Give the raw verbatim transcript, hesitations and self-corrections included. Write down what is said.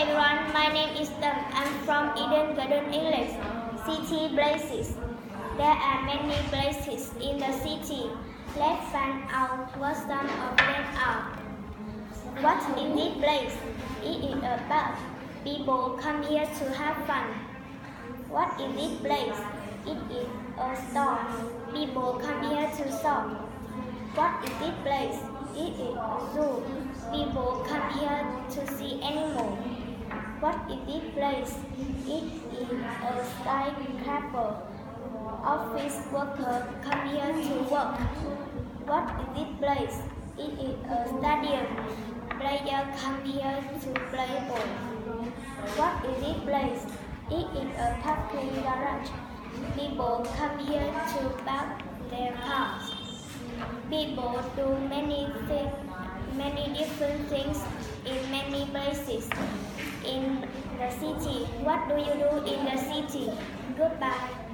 everyone, my name is Deng. I'm from Eden Garden English. City places. There are many places in the city. Let's find out what some of them are. What is this place? It is a pub. People come here to have fun. What is this place? It is a store. People come here to shop. What is this place? It is a zoo. People come here to see animals. What is this place? It is a skyscraper. Office workers come here to work. What is this place? It is a stadium. Players come here to play ball. What is this place? It is a parking garage. People come here to park their cars. People do many things, many different things in many places in the city. What do you do in the city? Goodbye.